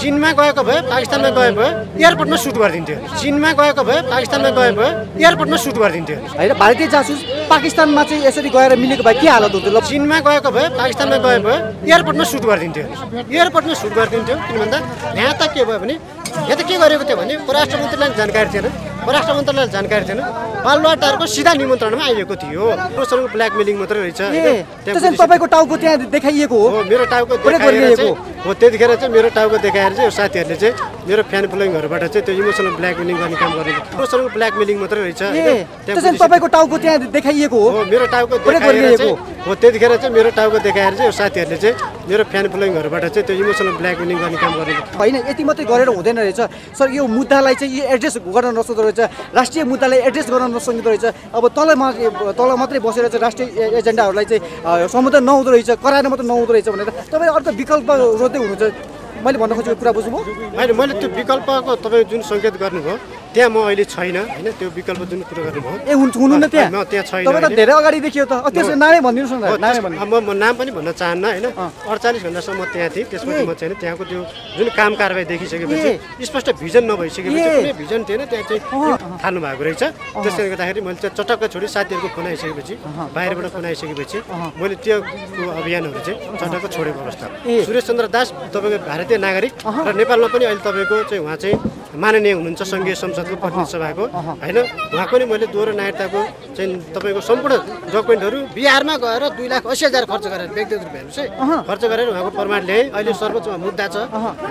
चीन में गएको भए पाकिस्तान में गए भए एयरपोर्ट में शूट गरिदिन्थ्यो। चीन में गएको भए पाकिस्तान में गए भए एयरपोर्ट में शूट गरिदिन्थ्यो। हैन भारतीय जासूस पाकिस्तान में चाहिँ यसरी गएर मिलेको भए के हालत हुन्थ्यो। चीन में गएको भए पाकिस्तान में गए भए एयरपोर्ट में शूट गरिदिन्थ्यो। किन भन्दा यहाँ त के भयो भने यहाँ त के गरेको थियो भने परराष्ट्र मन्त्रालयलाई जानकारी थिएन। परराष्ट्र मन्त्रालयलाई जानकारी थिएन। बालुवाटारको सीधा निमन्त्रणमा आइएको थियो। प्रोसरको ब्ल्याकमेलिङ मात्रै रहेछ। त्यसैले तपाईको टाउको त्यहाँ देखाइएको हो। मेरो टाउको देखाइएको हो। त्यतिखेर चाहिँ मेरो टाउको देखाएर चाहिँ यो साथीहरुले चाहिँ मेरो फ्यान फलोइङहरुबाट चाहिँ त्यो इमोसनल ब्ल्याकमेलिङ गर्ने काम गरेको। प्रोसरको ब्ल्याकमेलिङ मात्रै रहेछ। त्यसैले तपाईको टाउको त्यहाँ देखाइएको हो। मेरो टाउको देखाइएको हो। त्यतिखेर चाहिँ मेरो टाउको देखाएर चाहिँ यो साथीहरुले चाहिँ मेरो फ्यान फलोइङहरुबाट चाहिँ त्यो इमोसनल ब्ल्याकमेलिङ गर्ने काम गरेको हैन। यति मात्रै गरेर हुँदैन रहेछ सर। यो मुद्दालाई चाहिँ यो एड्रेस गर्न नसक्दो रहेछ। राष्ट्रिय मुद्दालाई एड्रेस गर्न नसक्दो रहेछ। अब तल मात्रै बसेर चाहिँ राष्ट्रिय एजेन्डाहरुलाई चाहिँ सम्बोधन नहुँदो रहेछ, कराएर मात्र नहुँदो रहेछ भनेर तपाई अर्को विकल्प रोज्दै हुनुहुन्छ। मैले भन्न खोजेको कुरा बुझ्नुभयो हैन? मैले त्यो विकल्पको तपाई जुन संकेत गर्नुभयो त्यहाँ म अहिले छैन हैन। त्यो विकल्प जुन कुरा गर्नुभयो ए हुनुहुन्न त्यहाँ, म त्यहाँ छैन। तपाईँ त धेरै अगाडि देखियो त। त्यसको नामै भनिदिनुस् न। नामै भन्नु। म नाम पनि भन्न चाहन्न हैन। 48 घण्टासम्म म त्यहाँ थिएँ। त्यसपछि म छैन। त्यहाँको त्यो जुन काम कारबाही देखिसकेपछि स्पष्ट भिजन नभइसकेपछि कुनै भिजन थिएन। त्यहाँ चाहिँ थाल्नु भएको रहेछ। त्यसैले गर्दाखेरि मैले चाहिँ चटक्क छोडी साथीहरुको फोन आइसकेपछि बाहिरबाट फोन आइसकेपछि मैले त्यो अभियानहरु चाहिँ चटक्क छोडेको अवस्था। सुरेश चन्द्र दास तपाईको भारतीय नागरिक र नेपालमा पनि अहिले तपाईको चाहिँ उहाँ चाहिँ माननीय हुनुहुन्छ संघीय संसदको प्रतिनिधि सभाको हैन। उहाँको नि मैले दोहोरो नागरिकताको चाहिँ तपाईको सम्पूर्ण डकुमेन्टहरु बिहारमा गएर 2,80,000 खर्च गरेर व्यक्तिगत रुपैयाँ चाहिँ खर्च गरेर उहाँको प्रमाण ल्याए। अहिले सर्वोच्चमा मुद्दा छ।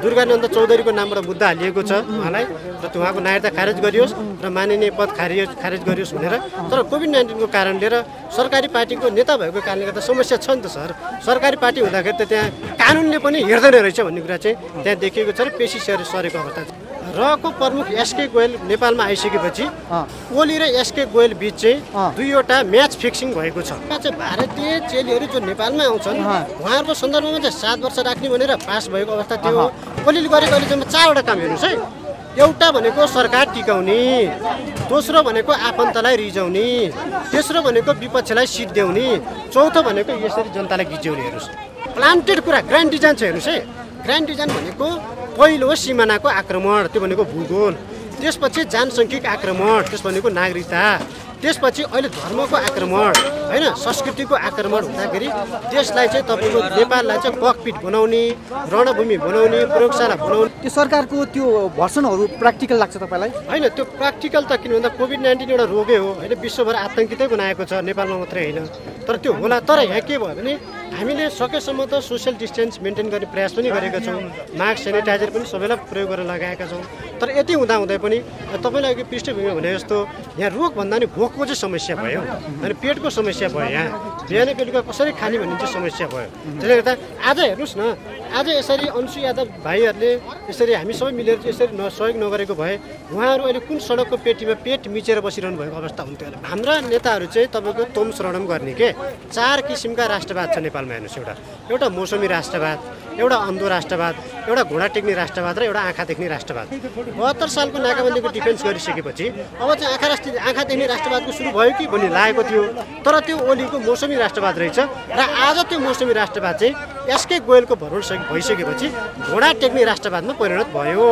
दुर्गानन्द चौधरीको नामबाट मुद्दा हालिएको छ उहाँलाई र उहाँको नागरिकता खारेज गरियोस् र माननीय पद खारेज गरियोस् भनेर। तर कोभिड-19 को कारणले र सरकारी पार्टीको नेता भएको कारणले गर्दा समस्या छ नि त सर। सरकारी पार्टी हुँदाखेरि त त्यहाँ कानुनले पनि हेर्दैन रहेछ भन्ने कुरा चाहिँ त्यहाँ देखिएको छ र पेशी सरेको अवस्था छ। रको प्रमुख एसके गोयल नेपालमा आइसकेपछि ओली र एसके गोयल बीच चाहिँ दुईवटा म्याच फिक्सिङ भएको छ। भारतीय चेलीहरू जो नेपालमा आउँछन् उहाँहरूको सन्दर्भमा चाहिँ 7 वर्ष राख्ने भनेर पास भएको अवस्था थियो। ओलीले गरेको अहिलेसम्म 4 वटा काम हेर्नुहोस् है। एउटा भनेको सरकार टिकाउने, दोस्रो भनेको आफन्तलाई रिझाउने, तेस्रो भनेको विपक्षलाई सिट दिउने, चौथो भनेको यसरी जनतालाई गिज्याउने। हेर्नुहोस् प्लान्टेड कुरा। ग्रान्ड डिजाइन छ हेर्नुहोस् है। ग्रान्ड डिजाइन भनेको पहिलो सिमानाको आक्रमण, त्यो भनेको भूगोल, त्यसपछि जनसङ्ख्यिक आक्रमण, त्यस भनेको नागरिकता, त्यसपछि अहिले धर्मको आक्रमण हैन, संस्कृतिको आक्रमण हुँदाखेरि देशलाई चाहिँ तपाईको नेपाललाई चाहिँ ककपिट बनाउने, रणभूमि बनाउने, प्रयोगशाला बनाउने। त्यो सरकारको त्यो भर्सनहरु प्र्याक्टिकल लाग्छ तपाईलाई हैन? त्यो प्र्याक्टिकल त किन भन्दा कोभिड-19 एउटा रोगै हो हैन। विश्वभर आतंकितै बनाएको छ, नेपालमा मात्रै हैन। तर त्यो होला। तर यहाँ के भयो भने हामीले सकेसम्म त सोसियल डिस्टेन्स मेन्टेन गर्ने प्रयास पनि गरेका छौँ। मास्क सेनिटाइजर पनि सबैलाई प्रयोग गरेर लगाएका छौँ। तर यति हुँदाहुँदै पनि तपाईँलाई अघि पृष्ठभूमि भने जस्तो यहाँ रोगभन्दा नि भोकको चाहिँ समस्या भयो अनि पेटको समस्या भयो। यहाँ बिहानै बेलुका कसरी खाने भन्ने चाहिँ समस्या भयो। त्यसले गर्दा आज हेर्नुहोस् न, आज यसरी अंशु यादव भाइहरूले यसरी हामी सबै मिलेर यसरी सहयोग नगरेको भए उहाँहरू अहिले कुन सडकको पेटीमा पेट मिचेर बसिरहनु भएको अवस्था हुन्थ्यो होला। हाम्रा नेताहरू चाहिँ तपाईँको तोम शरणम गर्ने के 4 किसिमका राष्ट्रवाद छ नेपालमा। हेर्नुहोस् एउटा मौसमी राष्ट्रवाद, एउटा अन्धो राष्ट्रवाद, एउटा घोडा टेक्ने राष्ट्रवाद र एउटा आँखा देख्ने राष्ट्रवाद। 72 सालको नाकाबन्दीको डिफेन्स गरिसकेपछि अब चाहिँ आँखा देख्ने राष्ट्रवादको सुरु भयो कि भन्ने लागेको थियो। तर त्यो ओलीको मौसमी राष्ट्रवाद रहेछ र आज त्यो मौसमी राष्ट्रवाद चाहिँ एसके गोयलको भ्रमण भइसकेपछि घोडा टेक्ने राष्ट्रवादमा परिणत भयो।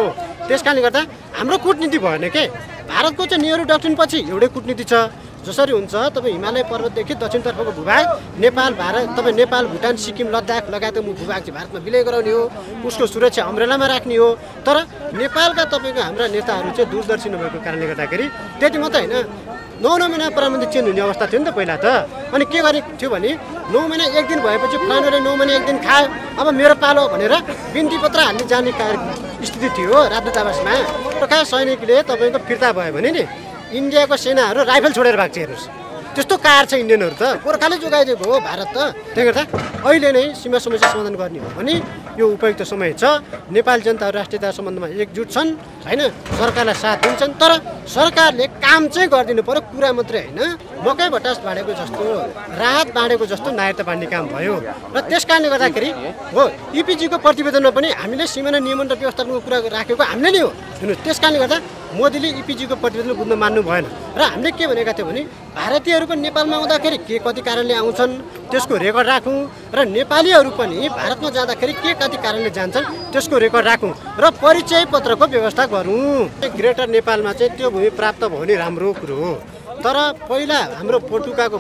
त्यस कारणले गर्दा हाम्रो कुटनीति भएन के। भारतको चाहिँ नेहरू डक्ट्रिनपछि एउटै कुटनीति छ। जसरी हुन्छ तपाईँ हिमालय पर्वतदेखि दक्षिणतर्फको भूभाग नेपाल, भारत तपाईँ नेपाल, भुटान, सिक्किम, लद्दाख लगायतको भूभाग चाहिँ भारतमा विलय गराउने हो। उसको सुरक्षा अम्ब्रेलामा राख्ने हो। तर नेपालका तपाईँको हाम्रा नेताहरू चाहिँ दूरदर्शी नभएको कारणले गर्दाखेरि त्यति मात्रै होइन 9 महिना प्रधानमन्त्री चेन्ज हुने अवस्था थियो नि त पहिला त। अनि के गर्ने थियो भने 9 महिना 1 दिन भएपछि फलानुले 9 महिना 1 दिन खायो अब मेरो पालो भनेर बिन्ती पत्र हाल्ने जाने स्थिति थियो राजदूतावासमा। प्रकाश सैनिकले तपाईँको फिर्ता भयो भने नि इन्डियाको सेनाहरू राइफल छोडेर भाग्छ। हेर्नुहोस् त्यस्तो कार छ इन्डियनहरू त। गोर्खाले जोगाइदिएको हो भारत त। त्यसले गर्दा अहिले नै सीमा समस्या समाधान गर्ने हो भने यो उपयुक्त समय छ। नेपाल जनताहरू राष्ट्रियता सम्बन्धमा एकजुट छन् हैन। सरकारलाई साथ दिन्छन्। तर सरकारले काम चाहिँ गरिदिनु पर्यो, कुरा मात्रै हैन। मकै भट्टास बाँडेको जस्तो, राहत बाँडेको जस्तो नागरिकता बाँड्ने काम भयो। र त्यस कारणले गर्दाखेरि हो इपिजीको प्रतिवेदनमा पनि हामीले सिमाना नियमन र व्यवस्थापनको कुरा राखेको हामीले नै हो। त्यस कारणले गर्दा मोदीले इपिजीको प्रतिवेदन बुझ्न मान्नु भएन र हामीले के भनेका थियौँ भने भारतीयहरु पनि नेपालमा आउँदाखेरि के कति कारणले आउँछन् त्यसको रेकर्ड राखौं र नेपालीहरु पनि भारतमा जाँदाखेरि के कति कारणले जान्छन् त्यसको रेकर्ड राखौं र परिचय पत्रको व्यवस्था गरौं। ग्रेटर नेपालमा चाहिँ त्यो भूमि प्राप्त भउने राम्रो कुरा हो, तर पहिला हाम्रो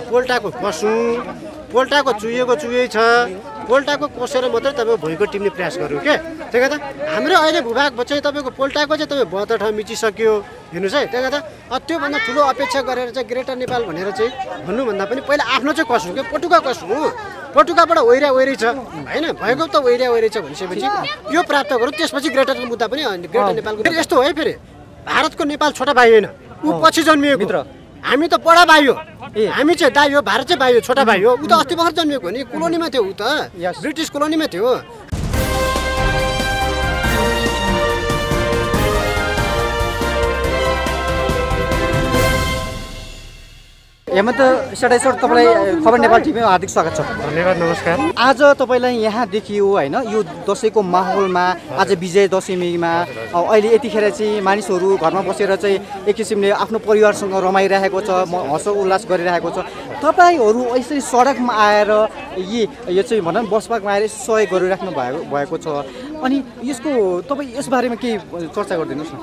पोल्टाको पशु पोल्टाको चुइएको चुइए छ, पोल्टाको कोसेर मात्रै तपाईको भुइँको टिप्ने प्रयास गर्नु के त्यही त हाम्रो अहिले भूभाग चाहिँ तपाईको पोल्टाको चाहिँ तपाईँ 72 ठाउँ मिचिसक्यो हेर्नुस् है। त्यही त त्योभन्दा ठुलो अपेक्षा गरेर चाहिँ ग्रेटर नेपाल भनेर चाहिँ भन्नुभन्दा पनि पहिला आफ्नो चाहिँ कसु के पटुका कसु पटुकाबाट ओइरा ओइरी छ हैन भएको त ओइरा ओइरी छ भनेपछि यो प्राप्त गरौँ, त्यसपछि ग्रेटरको मुद्दा पनि ग्रेटर नेपालको यस्तो हो है। फेरि भारतको नेपाल छोटा भाइ हैन, उ पछि जन्मिएको मित्र, हामी त बडा भाइ हो, हामी चाहिँ दाइ हो, भारत चाहिँ भाइ हो, छोटा भाइ हो। उ त अस्ति भर्खर जन्मिएको हो नि, कोलोनीमा थियो, उ त ब्रिटिस कोलोनीमा थियो। हेमन्त सेडाईसर तपाईलाई खबर नेपाल टिभीमा हार्दिक स्वागत छ। धन्यवाद, नमस्कार। आज तपाईलाई यहाँ देखियो हैन, यो दशैंको माहौलमा आज विजय दशमीमा अहिले यतिखेर चाहिँ मानिसहरू घरमा बसेर चाहिँ एक किसिमले आफ्नो परिवारसँग रमाइरहेको छ, हर्ष उल्लास गरिरहेको छ। तपाईहरू यसरी सडकमा आएर यो चाहिँ भनौं बसपाकमा आएर सहयोग गरिराख्नु भएको छ, अनि यसको तपाई यस बारेमा के चर्चा गर्दिनुस् न।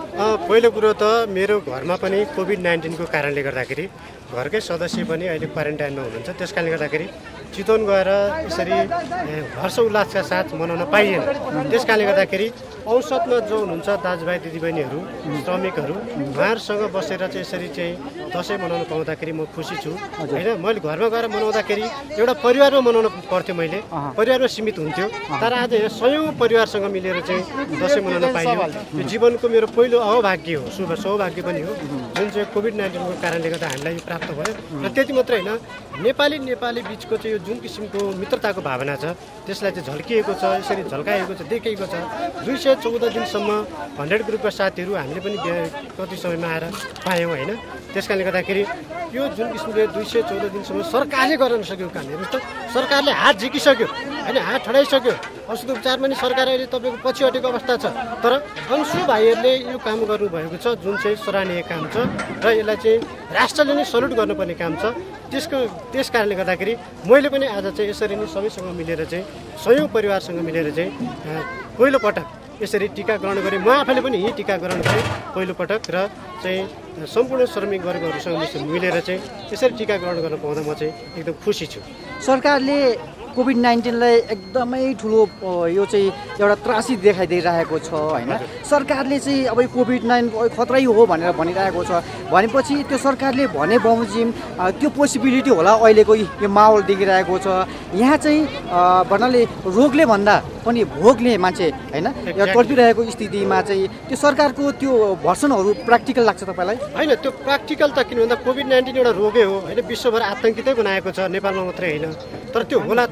पहिलो कुरा त मेरो घरमा पनि कोभिड-19 को कारणले गर्दाखेरि घरकै सदस्य पनि अहिले क्वारेन्टाइनमा हुनुहुन्छ, त्यस कारणले गर्दाखेरि चितवन गएर यसरी हर्ष उल्लासका साथ मनाउन पाइएन। त्यस कारणले गर्दाखेरि औसतमा जो हुनुहुन्छ दाजुभाइ दिदीबहिनीहरू श्रमिकहरू उहाँहरूसँग बसेर चाहिँ यसरी चाहिँ दसैँ मनाउन पाउँदाखेरि म खुसी छु हैन। मैले घरमा गएर मनाउँदाखेरि एउटा परिवारमा मनाउन पर्थ्यो, मैले परिवारमा सीमित हुन्थ्यो, तर आज यहाँ सयौँ परिवारसँग मिलेर चाहिँ दसैँ मनाउन पाइयो। यो जीवनको मेरो पहिलो अभाग्य हो, शुभ सौभाग्य पनि हो, जुन चाहिँ कोभिड-19 को कारणले गर्दा हामीलाई प्राप्त भयो। र त्यति मात्रै हैन, नेपाली बीचको चाहिँ जुन किसिमको मित्रताको भावना छ त्यसलाई चाहिँ झल्किएको छ, यसरी झल्काएको छ, देखेको छ। 214 दिनसम्म 100 ग्रुपका साथीहरू हामीले पनि कति समयमा आएर पायौँ हैन। त्यस कारणले गर्दाखेरि यो जुन किसिमले 214 दिनसम्म सरकारले गर्न सकेको काम हेर्नुहोस् त, सरकारले हात झिकिसक्यो हैन, हात ठडाइसक्यो, औषध उपचारमा नि सरकार अहिले तपाईँको पछि हटेको अवस्था छ, तर अंशु भाइहरूले यो काम गर्नुभएको छ जुन चाहिँ सराहनीय काम छ र यसलाई चाहिँ राष्ट्रले नै सल्युट गर्नुपर्ने काम छ। त्यस कारणले गर्दाखेरि मैले पनि आज चाहिँ यसरी नै सबैसँग मिलेर चाहिँ सयौँ परिवारसँग मिलेर चाहिँ पहिलोपटक यसरी टीकाकरण गरेँ। म आफैले पनि यही टीकाकरण गरेँ पहिलोपटक र चाहिँ सम्पूर्ण श्रमिक वर्गहरूसँग मिलेर चाहिँ यसरी टीकाकरण गर्न पाउँदा म चाहिँ एकदम खुसी छु। सरकारले कोभिड-19लाई एकदमै ठुलो यो चाहिँ एउटा त्रासी देखाइदिइरहेको छ हैन, सरकारले चाहिँ अब कोभिड-19 खतरै हो भनेर भनिरहेको छ, भनेपछि त्यो सरकारले भने बमोजिम त्यो पोसिबिलिटी होला अहिलेको यो माहौल देखिरहेको छ। यहाँ चाहिँ भन्नाले रोगले भन्दा पनि भोगले मान्छे हैन तडपिरहेको स्थितिमा चाहिँ त्यो सरकारको त्यो भर्सनहरू प्र्याक्टिकल लाग्छ तपाईलाई हैन। त्यो प्र्याक्टिकल त किन भन्दा कोभिड-19 एउटा रोगै हो हैन, विश्वभर आतंकितै बनाएको छ, नेपालमा मात्रै हैन, तर त्यो होला।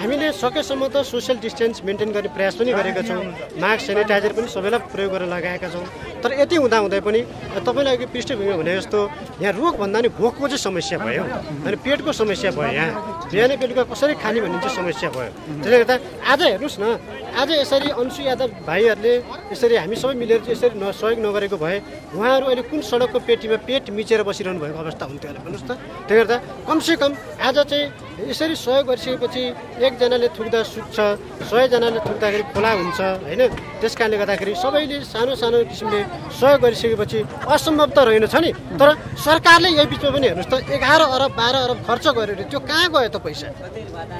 हामीले सकेसम्म त सोसियल डिस्टेन्स मेन्टेन गर्ने प्रयास पनि गरेका छौँ, मास्क सेनिटाइजर पनि सबैलाई प्रयोग गरेर लगाएका छौँ, तर यति हुँदाहुँदै पनि तपाईँलाई अघि पृष्ठभूमि भने जस्तो यहाँ रोगभन्दा नि भोकको चाहिँ समस्या भयो अनि पेटको समस्या भयो, यहाँ बिहान बेलुका कसरी खाने भन्ने चाहिँ समस्या भयो। त्यसले गर्दा आज हेर्नुहोस् न, आज यसरी अंशु यादव भाइहरूले यसरी हामी सबै मिलेर यसरी सहयोग नगरेको भए उहाँहरू अहिले कुन सडकको पेटीमा पेट मिचेर बसिरहनु भएको अवस्था हुन्थ्यो होला भन्नुहोस् त। त्यसले गर्दा कमसेकम आज चाहिँ यसरी सहयोग गरिसकेपछि एकजनाले थुक्दा सुक्छ, 100 जनाले थुक्दाखेरि खोला हुन्छ हैन। त्यस कारणले गर्दाखेरि सबैले सानो सानो किसिमले सहयोग गरिसकेपछि असम्भव त रहेन छ नि, तर सरकारले यही बिचमा पनि हेर्नुहोस् त 11 अरब 12 अरब खर्च गरेर त्यो कहाँ गयो त पैसा।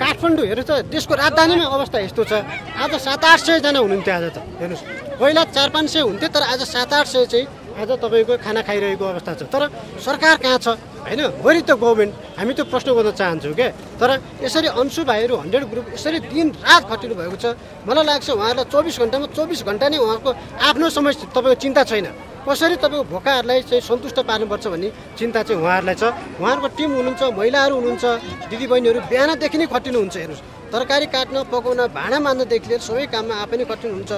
काठमाडौँ हेर्नुहोस् त, देशको राजधानीमा अवस्था यस्तो छ, आज 700-800 जना हुनुहुन्थ्यो आज त हेर्नुहोस्, पहिला 400-500 हुन्थ्यो, तर आज 700-800 चाहिँ आज तपाईँको खाना खाइरहेको अवस्था छ। तर सरकार कहाँ छ हैन, वरि त गभर्मेन्ट हामी त्यो प्रश्न गर्न चाहन्छौँ के। तर यसरी अंशु भाइहरू 100 ग्रुप यसरी दिन रात खटिनु भएको छ, मलाई लाग्छ उहाँहरूलाई 24 घण्टा नै उहाँको आफ्नो समस्या तपाईँको चिन्ता छैन, कसरी तपाईँको भोकाहरूलाई चाहिँ सन्तुष्ट पार्नुपर्छ भन्ने चिन्ता चाहिँ उहाँहरूलाई छ। उहाँहरूको टिम हुनुहुन्छ, महिलाहरू हुनुहुन्छ, दिदीबहिनीहरू बिहानदेखि नै खटिनुहुन्छ हेर्नुहोस्, तरकारी काट्न पकाउन भाँडा मान्नदेखि लिएर सबै काममा आफै नै खटिनुहुन्छ,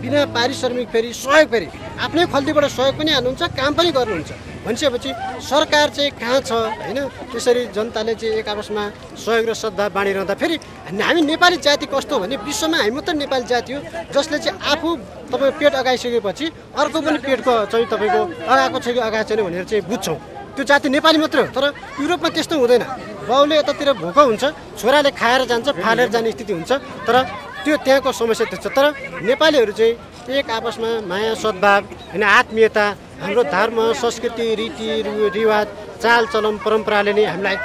बिना पारिश्रमिक फेरि सहयोग फेरि आफ्नै खल्तीबाट सहयोग पनि हाल्नुहुन्छ, काम पनि गर्नुहुन्छ। भनेपछि सरकार चाहिँ कहाँ छ हैन त्यसरी जनताले चाहिँ एक आपसमा सहयोग र सद्भाव बाँडिरहँदा फेरि हामी नेपाली जाति कस्तो भने विश्वमा हामी मात्र नेपाली जाति हो जसले चाहिँ आफू तपाई पेट अगाइसकेपछि अर्को पनि पेटको चाहिँ तपाईको अगाएको छ कि अगाएको छैन भनेर चाहिँ बुझ्छौँ त्यो जाति नेपाली मात्र हो तर युरोपमा त्यस्तो हुँदैन बाउले यतातिर भोको हुन्छ छोराले खाएर जान्छ फालेर जाने स्थिति हुन्छ तर त्यो त्यहाँको समस्या त्यस्तो तर नेपालीहरु चाहिँ एक आपसमा माया सद्भाव हैन आत्मीयता हाम्रो धर्म संस्कृति रीति रिवाज चालचलन परम्पराले नै हामीलाई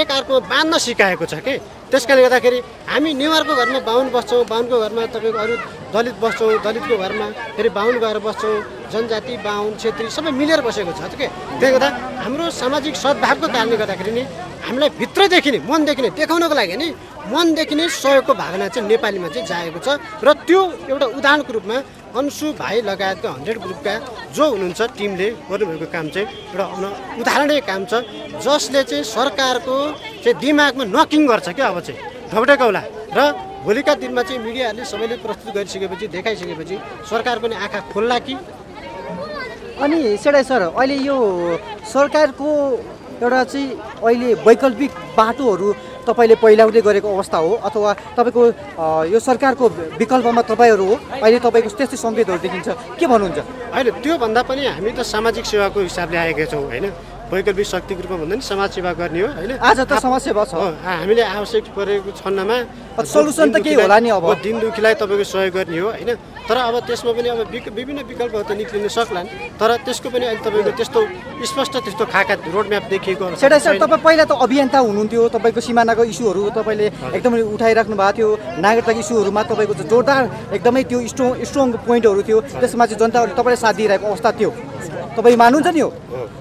एक अर्कोमा बाँध्न सिकाएको छ के त्यसकारणले गर्दाखेरि हामी नेवारको घरमा बाहुन बस्छौं बाहुनको घरमा तपाईको अरु दलित बस्छौं दलितको घरमा फेरि बाहुन गएर बस्छौं जनजाति बाहुन क्षेत्री सबै मिलेर बसेको छ के त्यसले गर्दा हाम्रो सामाजिक सद्भावको कारणले गर्दाखेरि नि हामीलाई भित्रदेखि नै मनदेखि नै देखाउनको लागि नि मनदेखि नै सहयोगको भावना चाहिँ नेपालीमा चाहिँ जागेको छ र त्यो एउटा उदाहरणको रूपमा अंशु भाइ लगायतका 100 ग्रुपका जो हुनुहुन्छ टिमले गर्नुभएको काम चाहिँ एउटा उदाहरणीय काम छ जसले चाहिँ सरकारको चाहिँ दिमागमा नकिङ गर्छ के अब चाहिँ ढोबटेकौला र भोलिका दिनमा चाहिँ मिडियाले सबैले प्रस्तुत गरिसकेपछि देखाइसकेपछि सरकार पनि आँखा खोल्ला कि अनि सेडै सर अहिले यो सरकारको एउटा चाहिँ अहिले वैकल्पिक बाटोहरू तपाईले पहिलाउँदै गरेको अवस्था हो अथवा तपाईको यो सरकारको विकल्पमा तपाईहरु हो अहिले तपाईको त्यस्तै संकेतहरु देखिन्छ के भन्नुहुन्छ हैन त्यो भन्दा पनि हामी त सामाजिक सेवाको हिसाबले आएका छौं हैन वैकल्पिक शक्तिको रूपमा भन्दा नि समाज सेवा गर्ने हो हैन आज त समाज सेवा छ हामीले आवश्यक परेको छन्नमा सोलुसन त के होला नि अब दिन दुखीलाई तपाईको सहयोग गर्ने हो हैन तर अब त्यसमा पनि अब विभिन्न विकल्पहरु त निक्लिन सक्लान तर त्यसको पनि अहिले तपाईको त्यस्तो स्पष्ट त्यस्तो खाका रोड म्याप देखिएको हो सेटा सर तपाई पहिला त अभियन्ता हुनुहुन्थ्यो तपाईको सीमानाको इस्युहरु तपाईले एकदमै उठाइराख्नु भएको थियो नागरिकता इस्युहरुमा तपाईको जोरदार एकदमै त्यो स्ट्रङ प्वाइन्टहरु थियो त्यसमा चाहिँ जनताले तपाईले साथ दिइरहेको अवस्था थियो तपाई मान्नुहुन्छ नि हो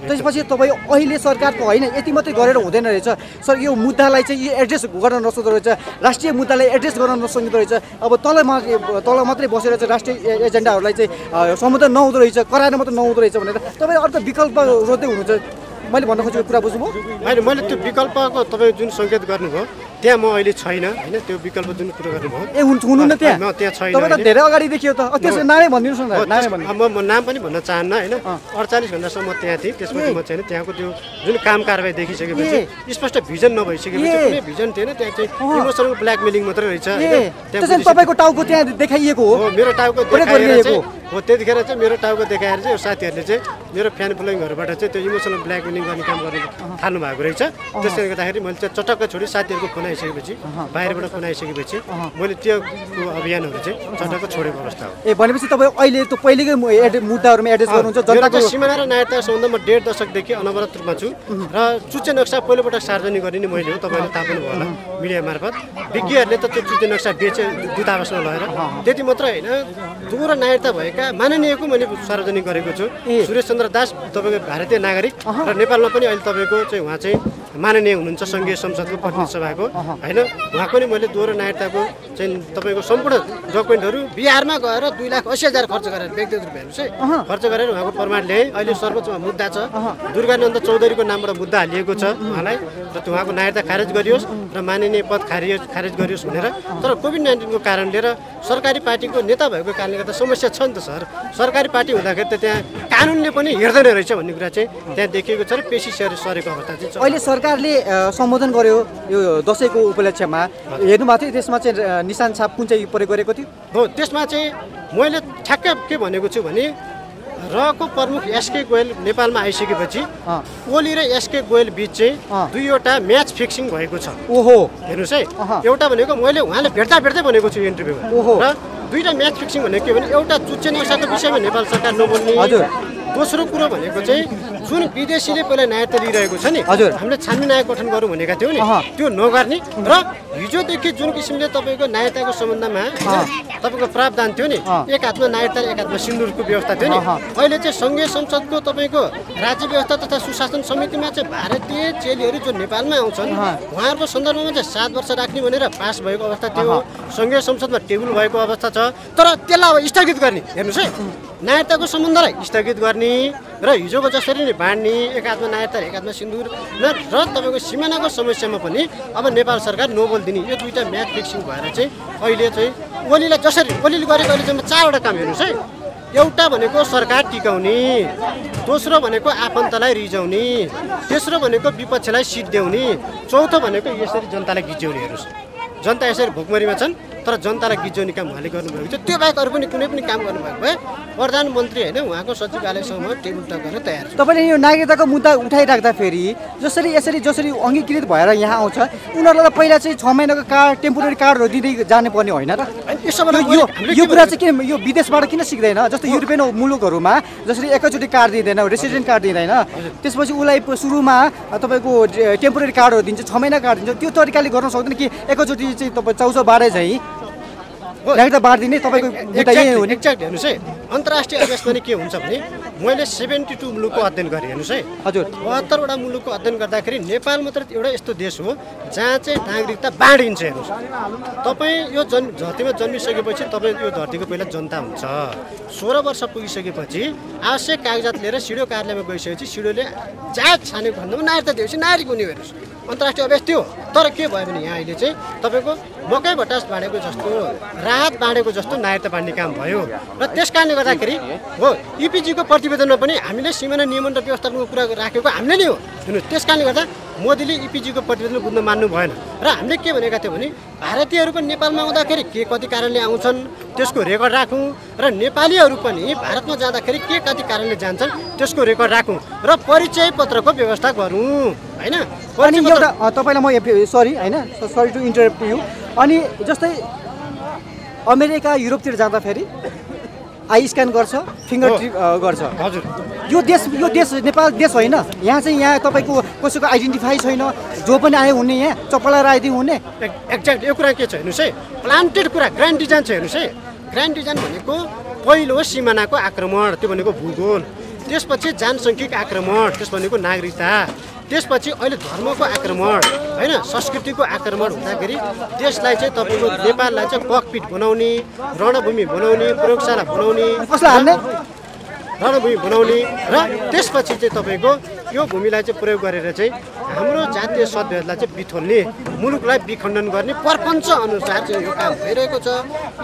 त्यसपछि तपाई अहिले सरकारको हैन यति मात्रै गरेर हुँदैन रहेछ सर यो मुद्दालाई चाहिँ यो एड्रेस गर्न नसक्दो रहेछ राष्ट्रिय मुद्दालाई एड्रेस गर्न नसक्दो रहेछ अब तल मात्रै बसेर चाहिँ राष्ट्रिय एजेन्डाहरुलाई चाहिँ सम्बोधन नहुँदो रहेछ कराएर मात्र नहुँदो रहेछ भनेर तपाई अर्को विकल्प रोज्दै हुनुहुन्छ मैले भन्न खोजेको कुरा बुझ्नुभयो हैन मैले त्यो विकल्पको तपाई जुन संकेत गर्नुभयो त्यहाँ म अहिले छैन हैन त्यो विकल्प जुन कुरा गर्नुभयो ए हुनुहुन्न त्यहाँ म त्यहाँ छैन तपाईँ त धेरै अगाडि देखियो त त्यसको नामै भनिदिनुस् न म नाम पनि भन्न चाहन्न हैन 48 घण्टासम्म म त्यहाँ थिएँ त्यसपछि म छैन त्यहाँको त्यो जुन काम कारबाही देखिसकेपछि स्पष्ट भिजन नभइसकेपछि कुनै भिजन थिएन त्यहाँ चाहिँ इमोसनल ब्ल्याकमेलिङ मात्र रहेछ हैन त्यसैले तपाईँको टाउको त्यहाँ देखाइएको हो मेरो टाउको देखाइएको हो त्यतिखेर चाहिँ मेरो टाउको देखाएर चाहिँ यो साथीहरुले चाहिँ मेरो फ्यान फलोइङहरुबाट चाहिँ त्यो इमोसनल ब्ल्याकमेलिङ गर्ने काम गर्न थाल्नु भएको रहेछ त्यसैले गर्दाखेरि मैले चाहिँ चटक्क छोडी साथीहरुको आइसकेपछि बाहिरबाट बनाइसकेपछि मैले त्यो अभियानहरु चाहिँ जनताको छोडेको अवस्था हो ए भनेपछि तपाई अहिले त पहिलेकै मुद्दाहरुमा एड्रेस गर्नुहुन्छ जनताको सीमाना र नागरिकता सम्बन्धमा 1.5 दशकदेखि अनवरत रूपमा छु र चुच्चे नक्सा पहिलोपटक सार्वजनिक गर्ने नि मैले हो तपाईले थाहा पाउनु भयो होला मिडिया मार्फत विज्ञहरूले त त्यो चुच्चे नक्सा बेचे दूतावासमा लगेर त्यति मात्र हैन दोहोरो नागरिकता भएका माननीयको मैले सार्वजनिक गरेको छु सुरेश चन्द्र दास तपाईको भारतीय नागरिक र नेपालमा पनि अहिले तपाईको चाहिँ उहाँ चाहिँ माननीय हुनुहुन्छ संघीय संसदको प्रतिनिधि सभाको हैन उहाँको नि मैले दोहोरो नागरिकताको चाहिँ तपाईको सम्पूर्ण डकुमेन्टहरु बिहारमा गएर 2,80,000 खर्च गरेर व्यक्तिगत रुपैयाँ चाहिँ खर्च गरेर उहाँको प्रमाण ल्याए अहिले सर्वोच्चमा मुद्दा छ दुर्गानन्द चौधरीको नामबाट मुद्दा हालिएको छ उहाँलाई र उहाँको नागरिकता खारेज गरियोस् र माननीय पद खारेज गरियोस् भनेर तर कोभिड-19 को कारणले र सरकारी पार्टीको नेता भएको कारणले गर्दा समस्या छ नि त सर सरकारी पार्टी हुँदाखेरि त त्यहाँ कानुनले पनि हेर्दैन रहेछ भन्ने कुरा चाहिँ त्यहाँ देखिएको छ र पेशी सरेको अवस्था चाहिँ अहिले सरकारले सम्बोधन गर्यो यो दशैंको उपलक्ष्यमा हेर्नु भएको थियो त्यसमा चाहिँ निशान छाप कुन चाहिँ प्रयोग गरेको थियो हो त्यसमा चाहिँ मैले ठ्याक्कै के भनेको छु भने रको प्रमुख एसके गोयल नेपालमा आइसकेपछि ओली र एसके गोयल बीच चाहिँ दुईवटा म्याच फिक्सिङ भएको छ ओहो हेर्नुस् है एउटा भनेको मैले उहाँले भेट्दै भनेको छु इन्टरभ्यूमा ओहो र दुईटा म्याच फिक्सिङ भनेको के भने एउटा चुच्चे नक्साको विषयमा नेपाल सरकार नबोल्ने हजुर दोस्रो कुरा भनेको चाहिँ जुन विदेशीले पहिला नागरिकता लिइरहेको छ नि हामीले छानबिन आयोग गठन गरौँ भनेका थियौँ नि त्यो नगर्ने र हिजोदेखि जुन किसिमले तपाईँको नागरिकताको सम्बन्धमा तपाईँको प्रावधान थियो नि एक हातमा नागरिकता एक हातमा सिन्दुरको व्यवस्था थियो नि अहिले चाहिँ संघीय संसदको तपाईँको राज्य व्यवस्था तथा सुशासन समितिमा चाहिँ भारतीय चेलीहरू जो नेपालमा आउँछन् उहाँहरूको सन्दर्भमा चाहिँ 7 वर्ष राख्ने भनेर पास भएको अवस्था थियो संघीय संसदमा टेबुल भएको अवस्था छ तर त्यसलाई अब स्थगित गर्ने हेर्नुहोस् है नागरिकताको सम्बन्धलाई स्थगित गर्ने र हिजोको जसरी नै बाँड्ने एक हातमा नागरिकता एक हातमा सिन्दुर र तपाईँको सीमानाको समस्यामा पनि अब नेपाल सरकार नोबल दिने यो दुईटा म्याच फिक्सिङ भएर चाहिँ अहिले चाहिँ ओलीलाई जसरी ओलीले गरेको अहिलेसम्म 4 वटा काम हेर्नुहोस् है एउटा भनेको सरकार टिकाउने, दोस्रो भनेको आफन्तलाई रिझाउने, तेस्रो भनेको विपक्षलाई सिट देउने, चौथो भनेको यसरी जनतालाई गिज्याउने। हेर्नुस्, जनता यसरी भोकमरीमा छन् तर जनतालाई गिज्याउने काम उहाँले गर्नुभएको छ। त्यो बाहेक अरू पनि कुनै पनि काम गर्नुभएको भए प्रधानमन्त्री होइन उहाँको सचिवालयसम्म टेबल टक गर्न तयार छ। तपाईँले यो नागरिकताको मुद्दा उठाइराख्दा फेरि जसरी अङ्गीकृत भएर यहाँ आउँछ उनीहरूलाई पहिला चाहिँ 6 महिनाको कार्ड टेम्पोरेरी कार्डहरू दिँदै जानुपर्ने होइन र? यो कुरा चाहिँ किन यो विदेशबाट किन सिक्दैन? जस्तो युरोपियन मुलुकहरूमा जसरी एकैचोटि कार्ड दिँदैन, रेसिडेन्ट कार्ड दिँदैन, त्यसपछि उसलाई सुरुमा तपाईँको टेम्पोरेरी कार्डहरू दिन्छ, 6 महिना कार्ड दिन्छ। त्यो तरिकाले गर्न सक्दैन कि एकैचोटि चाहिँ तपाईँ चौचौबाटै चाहिँ अन्तर्राष्ट्रिय अभ्यासमा के हुन्छ भने मैले 72 मुलुकको अध्ययन गरेँ। हेर्नुहोस् है, हजुर 72 वटा मुलुकको अध्ययन गर्दाखेरि नेपाल मात्र एउटा यस्तो देश हो जहाँ चाहिँ नागरिकता बाँडिन्छ। हेर्नुहोस्, तपाईँ यो धरतीमा जन्मिसकेपछि तपाईँ यो धरतीको पहिला जनता हुन्छ, 16 वर्ष पुगिसकेपछि आवश्यक कागजात लिएर सिडिओ कार्यालयमा गइसकेपछि सिडिओले जात छानेको खण्डमा नागरिकता दिएपछि नागरिक हुने। हेर्नुहोस्, अन्तर्राष्ट्रिय अभ्यास त्यो। तर के भयो भने यहाँ अहिले चाहिँ तपाईँको मकै भट्टास बाँडेको जस्तो, राहत बाँडेको जस्तो नागरिकता बाँड्ने काम भयो र त्यस कारणले गर्दाखेरि हो इपिजीको प्रतिवेदनमा पनि हामीले सिमाना नियमन र व्यवस्थापनको कुरा राखेको हामीले नै हो। हेर्नु, त्यस कारणले गर्दा मोदीले इपिजीको प्रतिवेदन बुझ्न मान्नु भएन र हामीले के भनेका थियौँ भने भारतीयहरू पनि नेपालमा आउँदाखेरि के कति कारणले आउँछन् त्यसको रेकर्ड राखौँ र नेपालीहरू पनि भारतमा जाँदाखेरि के कति कारणले जान्छन् त्यसको रेकर्ड राखौँ र परिचय पत्रको व्यवस्था गरौँ हैन। अनि एउटा तपाईलाई म सरी हैन, सरी टु इन्टरप्ट यु। अनि जस्तै अमेरिका युरोपतिर जाँदा फेरि आई स्क्यान गर्छ, फिङ्गर ट्रिप गर्छ। हजुर, यो देश नेपाल देश होइन। यहाँ चाहिँ यहाँ तपाईँको कसैको आइडेन्टिफाई छैन, जो पनि आयो हुने, यहाँ चप्पलर आइदियो हुने। एक्ज्याक्ट यो कुरा के छ हेर्नुहोस् है, प्लान्टेड कुरा ग्रान्ड डिजाइन छ। हेर्नुहोस् है, ग्रान्ड डिजाइन भनेको पहिलो सिमानाको आक्रमण, त्यो भनेको भूगोल, त्यसपछि जनसाङ्ख्यिक आक्रमण, त्यस भनेको नागरिकता, त्यसपछि अहिले धर्मको आक्रमण हैन, संस्कृतिको आक्रमण हुँदाखेरि देशलाई चाहिँ तपाईको नेपाललाई चाहिँ ककपिट बनाउने, रणभूमि बनाउने, प्रयोगशाला बनाउने, कसलाई हाल्ने रणभूमि बनाउने र त्यसपछि चाहिँ तपाईको यो भूमिलाई चाहिँ प्रयोग गरेर चाहिँ हाम्रो जातीय सभ्यतालाई चाहिँ बिथोल्ने, मुलुकलाई विखण्डन गर्ने प्रपञ्च अनुसार चाहिँ यो काम भइरहेको छ।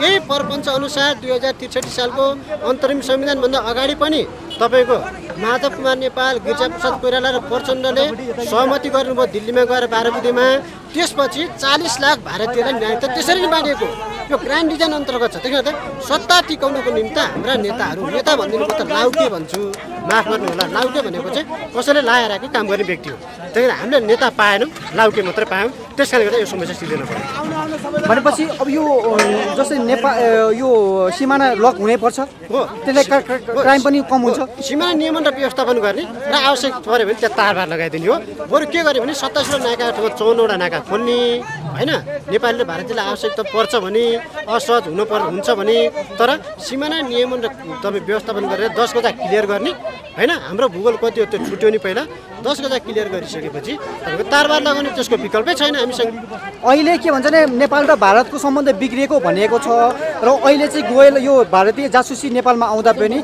यही प्रपञ्च अनुसार 2063 सालको अन्तरिम संविधानभन्दा अगाडि पनि तपाईको माधव कुमार नेपाल, गिरिजाप्रसाद कोइराला र प्रचण्डले सहमति गर्नुभयो दिल्लीमा गएर 12 बुँदेमा। त्यसपछि 40 लाख भारतीयलाई नागरिकता त्यसरी नै बाँडिएको यो ग्रान्ड डिजाइन अन्तर्गत छ। त्यसले गर्दा सत्ता टिकाउनुको निम्ति हाम्रा नेताहरू, नेता भनिदिनु त लाउके भन्छु, माफ गर्नुहोला, लाउके भनेको चाहिँ कसैले लाएर आएको काम गर्ने व्यक्ति हो। त्यही भएर हामीले नेता पाएनौँ, लाउके मात्रै पायौँ। त्यस कारणले गर्दा यो समस्या सिर्दैन पर्यो। भनेपछि अब यो जस्तै नेपाल यो सिमाना लक हुनैपर्छ हो, त्यसले क्राइम पनि कम हुन्छ। सिमाना नियमन र व्यवस्थापन गर्ने र आवश्यक पऱ्यो भने त्यहाँ तारबार लगाइदिने हो। बरु के गर्यो भने 27 नाका अथवा 54 नाका खोल्ने होइन। नेपाली र भारतीयलाई आवश्यकता पर्छ भने असहज हुन्छ भने, तर सिमाना नियमन र तपाईँ व्यवस्थापन गरेर 10 गजा क्लियर गर्ने हैन। हाम्रो भूगोल कति हो त्यो छुट्यो नि, पहिला 10 गजा क्लियर गरिसकेपछि तपाईँको तारबार लगाउने त्यसको विकल्पै छैन हामीसँग। अहिले के भन्छ नेपाल र भारतको सम्बन्ध बिग्रिएको भनिएको छ र अहिले चाहिँ गोयल यो भारतीय जासुसी नेपालमा आउँदा पनि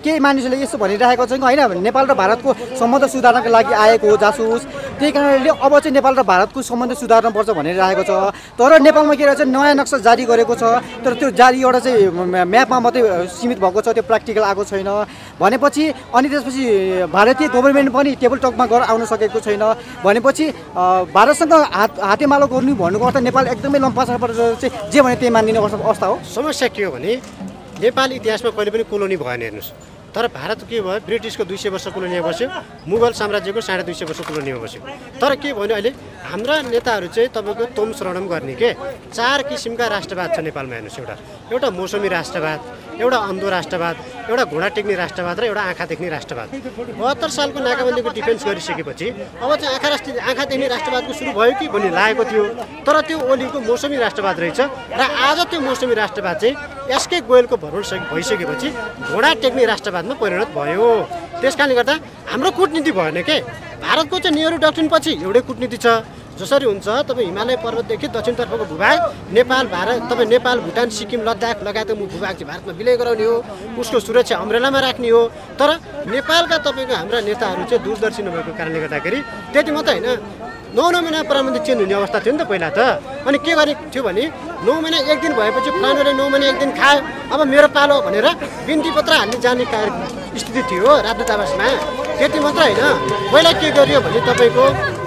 केही मानिसहरूले यस्तो भनिरहेको छ कि होइन नेपाल र भारतको सम्बन्ध सुधार्नका लागि आएको हो जासुस, त्यही कारणले अब चाहिँ नेपाल र भारतको सम्बन्ध सुधार्नुपर्छ भनिरहेको छ। तर नेपालमा के रहेछ, नयाँ नक्सा जारी गरेको छ तर त्यो जारी एउटा चाहिँ म्यापमा मात्रै सीमित भएको छ, त्यो प्र्याक्टिकल आएको छैन भनेपछि। अनि त्यसपछि भारतीय गभर्मेन्ट पनि टेबल टकमा गएर आउन सकेको छैन भनेपछि भारतसँग हातेमालो गर्नु भन्नुको अर्थ नेपाल एकदमै लम्पासाबाट चाहिँ जे भने त्यही मानिदिने अवस्था हो। समस्या के हो भने नेपाल इतिहासमा कहिले पनि कोलोनी भएन। हेर्नुहोस्, तर भारत के भयो, ब्रिटिसको 200 वर्ष कोलोनीमा बस्यो, मुगल साम्राज्यको 250 वर्ष कोलोनीमा बस्यो। तर के भयो भने अहिले हाम्रा नेताहरू चाहिँ तपाईँको तोम शरणम गर्ने के 4 किसिमका राष्ट्रवाद छ नेपालमा। हेर्नुहोस्, एउटा मौसमी राष्ट्रवाद, एउटा अन्धो राष्ट्रवाद, एउटा घोडा टेक्ने राष्ट्रवाद र एउटा आँखा देख्ने राष्ट्रवाद। 72 सालको नाकाबन्दीको डिफेन्स गरिसकेपछि अब चाहिँ आँखा देख्ने राष्ट्रवादको सुरु भयो कि भन्ने लागेको थियो, तर त्यो ओलीको मौसमी राष्ट्रवाद रहेछ। र आज त्यो मौसमी राष्ट्रवाद चाहिँ एसके गोयलको भ्रमण भइसकेपछि घोडा टेक्ने राष्ट्रवादमा परिणत भयो। त्यस कारणले गर्दा हाम्रो कुटनीति भएन के। भारतको चाहिँ नेहरू डक्ट्रिनपछि एउटै कुटनीति छ। जसरी हुन्छ तपाईँ हिमालय पर्वतदेखि दक्षिणतर्फको भूभाग नेपाल, भारत तपाईँ नेपाल, भुटान, सिक्किम, लद्दाख लगायतको भूभाग चाहिँ भारतमा विलय गराउने हो, उसको सुरक्षा अम्ब्रेलामा राख्ने हो। तर नेपालका तपाईँको हाम्रा नेताहरू चाहिँ दूरदर्शी नभएको कारणले गर्दाखेरि त्यति मात्रै होइन, नौ महीना प्रारंभिक चीन दुनिया अवस्था चीन तो पहला था मैंने क्या बारी चीज बनी 9 महीने एक दिन भाई बच्चे खाने वाले 9 महीने एक दिन खाए अब मेरा पालो बने रा बिंदी पत्रा आने जाने का स्थिति थी वो रात दावस में ये तो मंत्र है ना पहला क्या करियो बने तब एको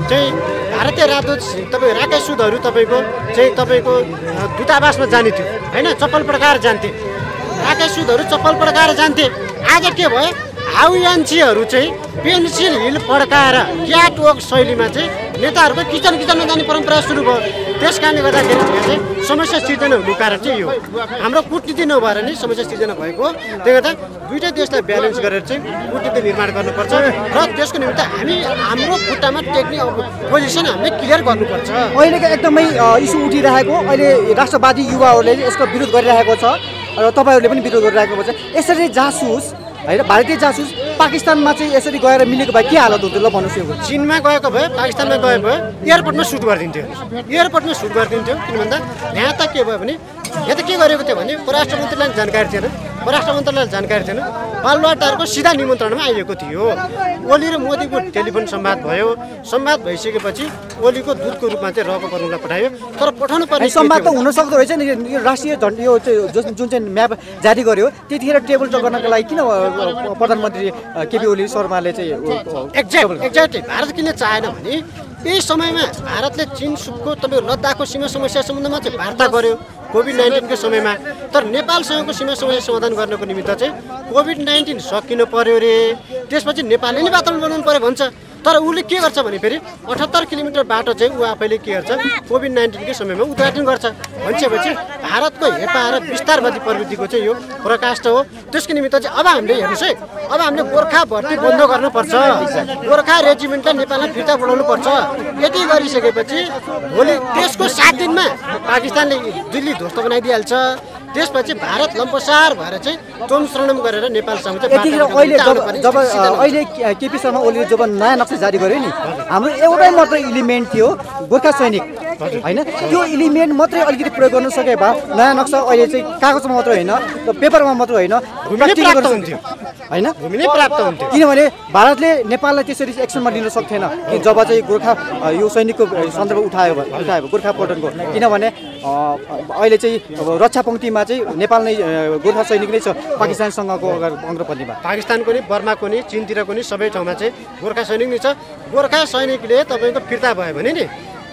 चाहे भारतीय रातों तब राकेश सुधारू तब एको चाहे तब एको दूतावास में जानी थी है ना चप्पल प्रकार जानते राकेश सुधारू चप्पल प्रकार जानते आज क्या भाई हाउयांचीहरु चाहिँ पेन्सिल हिल पड्काएर क्याटवक शैलीमा चाहिँ नेताहरुको किचन किचनमा जाने परम्परा सुरु भयो। त्यसकारणले गर्दाखेरि चाहिँ समस्या सिर्जना हुनु कारण चाहिँ यो हाम्रो कुटनीति नभएर नै समस्या सिर्जना भएको। त्यसले गर्दा दुईटा देशलाई ब्यालेन्स गरेर चाहिँ कुटनीति निर्माण गर्नुपर्छ र त्यसको निम्ति हामी हाम्रो खुट्टामा टेक्ने पोजिसन हामीले क्लियर गर्नुपर्छ। अहिलेको एकदमै इस्यु उठिरहेको अहिले राष्ट्रवादी युवाहरूले यसको विरोध गरिरहेको छ र तपाईहरुले पनि विरोध गरिरहेको छ। यसरी जासुस है भारतीय जासूस पाकिस्तान में इसी गए मिले भाई के हालत होते भन्न सकते चीन में गए भाई पाकिस्तान में गए भाई एयरपोर्ट में सुट कर दिन्थ्यो एयरपोर्ट में सुट कर दिन्थ्यो क्योंकि यहाँ तो के भाई यहाँ तो के परराष्ट्र मन्त्रालयले जानकारी थिएन बालुवाटारको सीधा निमन्त्रणमा आएको थियो। ओली र मोदीको टेलिफोन संवाद भयो। संवाद भइसकेपछि ओलीको दूतको रूपमा चाहिँ रको पर्नुलाई पठायो तर पठाउनु पर्ने संवाद त हुन सक्दो रहेछ नि। यो राष्ट्रिय झण्डा यो जुन चाहिँ म्याप जारी गर्यो त्यतिखेर टेबल टक गर्नको लागि किन प्रधानमन्त्री केपी ओली शर्माले चाहिँ एक्ज्याक्टली भारत किन चाहेन भने यही समयमा भारतले चीनसँगको तपाईँ लद्दाखको सीमा समस्या सम्बन्धमा चाहिँ वार्ता गर्यो कोभिड-19 को समय में तर नेपालसँगको सीमा समस्या समाधान गर्नको निमित्त चाहिँ कोभिड-19 सकिनु पर्यो रे त्यसपछि नेपालले नै वातावरण बनाउनु पर्यो भन्छ तर उले के गर्छ भने फेरि 78 किलोमिटर बाटो चाहिँ उ आफैले के गर्छ कोभिड-19कै समयमा उद्घाटन गर्छ भन्छपछि भारतको हेपा र विस्तारवादी प्रवृत्तिको चाहिँ यो प्रकाष्ठ हो। त्यसको निमित्त चाहिँ अब हामीले हेर्नुस् है अब हामीले गोर्खा भर्ती बन्द गर्नुपर्छ गोर्खा रेजिमेन्टलाई नेपालमा फिर्ता बोलाउनु पर्छ। यति गरिसकेपछि भोलि त्यसको 7 दिनमा पाकिस्तानले दिल्ली ध्वस्त बनाइदिहाल्छ त्यसपछि भारत लम्पसार भएर चाहिँ तोम श्रणम गरेर नेपालसँग जब अहिले केपी शर्मा ओलीले जब नयाँ नक्सा जारी गर्यो नि हाम्रो एउटै मात्र इलिमेन्ट थियो गोर्खा सैनिक हैन त्यो इलिमेन्ट मात्रै अलिकति प्रयोग गर्न सके भए नयाँ नक्सा अहिले चाहिँ कागजमा मात्र होइन पेपरमा मात्र होइन भूमिले प्राप्त हुन्थ्यो किनभने भारतले नेपाललाई त्यसरी एक्सनमा लिन सक्थेन कि जब चाहिँ गोर्खा यो सैनिकको सन्दर्भ उठायो गोर्खा पल्टनको किनभने अहिले चाहिँ रक्षा पंक्तिमा चाहिँ नेपाल नै गोर्खा सैनिक नै छ पाकिस्तानसँगको अग्रपतिमा पाकिस्तानको नि बर्माको नि चीनतिरको नि सबै ठाउँमा चाहिँ गोर्खा सैनिक नै छ। गोर्खा सैनिकले तपाईँको फिर्ता भयो भने नि